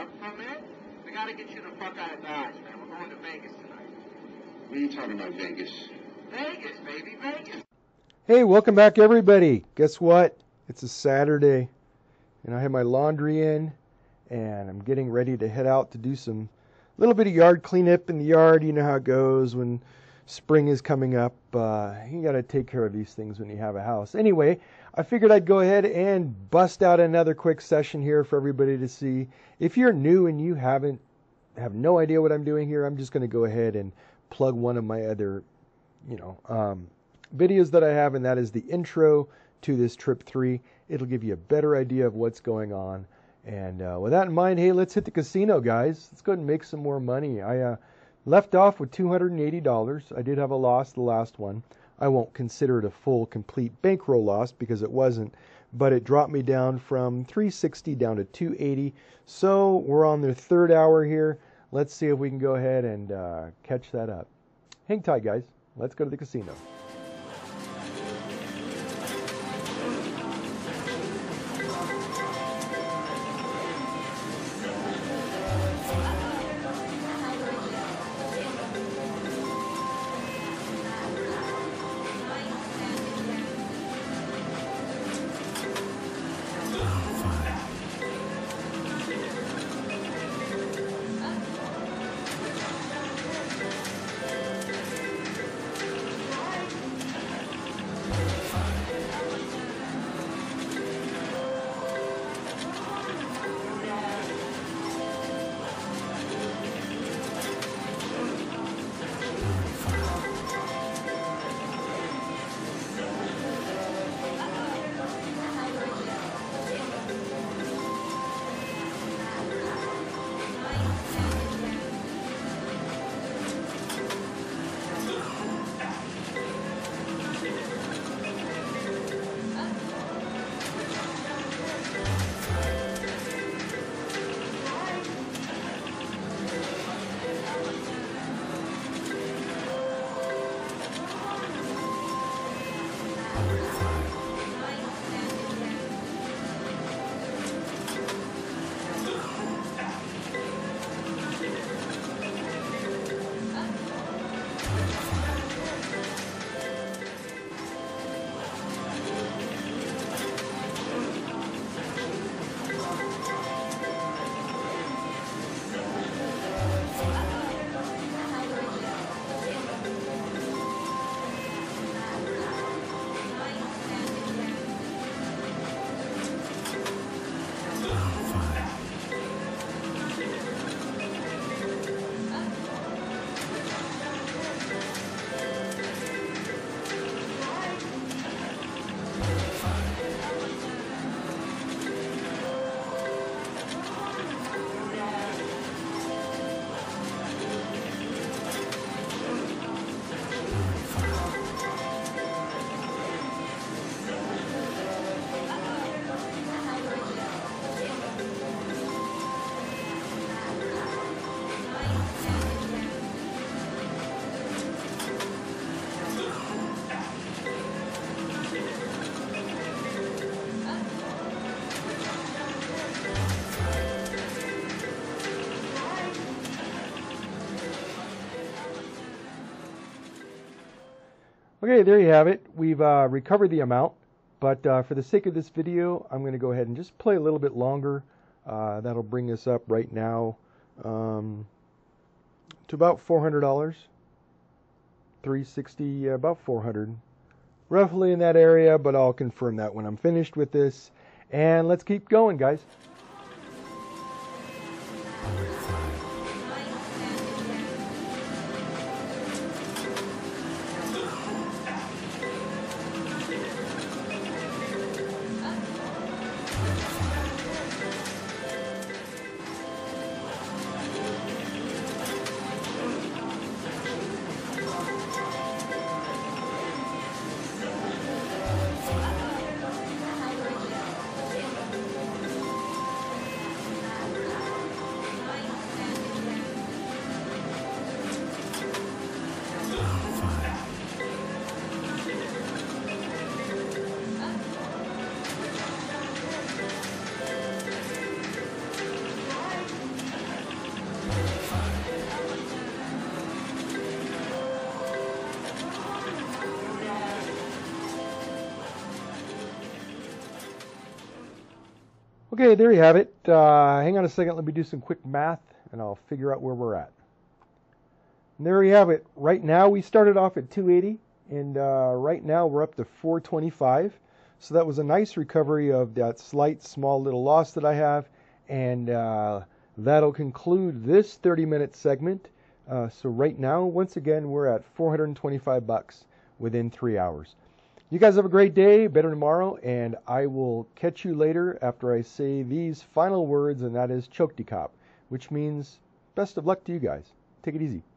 up from it. We gotta get you the fuck out of Dodge, man. We're going to Vegas tonight. What are you talking about, Vegas? Vegas, baby, Vegas. Hey, welcome back, everybody. Guess what? It's a Saturday, and I have my laundry in, and I'm getting ready to head out to do some little bit of yard cleanup in the yard. You know how it goes when spring is coming up. You got to take care of these things when you have a house. Anyway, I figured I'd go ahead and bust out another quick session here for everybody to see. If you're new and you have no idea what I'm doing here, I'm just going to go ahead and plug one of my other, videos that I have, and that is the intro to this Trip 3. It'll give you a better idea of what's going on. And with that in mind, hey, let's hit the casino, guys. Let's go ahead and make some more money. I left off with $280. I did have a loss the last one. I won't consider it a full, complete bankroll loss because it wasn't, but it dropped me down from 360 down to 280. So we're on the third hour here. Let's see if we can go ahead and catch that up. Hang tight, guys. Let's go to the casino. Okay, there you have it. We've recovered the amount, but for the sake of this video, I'm going to go ahead and just play a little bit longer. That'll bring us up right now to about $400, 360, about 400, roughly in that area, but I'll confirm that when I'm finished with this. And let's keep going, guys. Okay, there you have it. Hang on a second. Let me do some quick math, and I'll figure out where we're at. And there you have it. Right now, we started off at 280, and right now we're up to 425. So that was a nice recovery of that slight, small little loss that I have. And that'll conclude this 30-minute segment. So right now, once again, we're at 425 bucks within 3 hours. You guys have a great day, better tomorrow, and I will catch you later after I say these final words, and that is choke de cop, which means best of luck to you guys. Take it easy.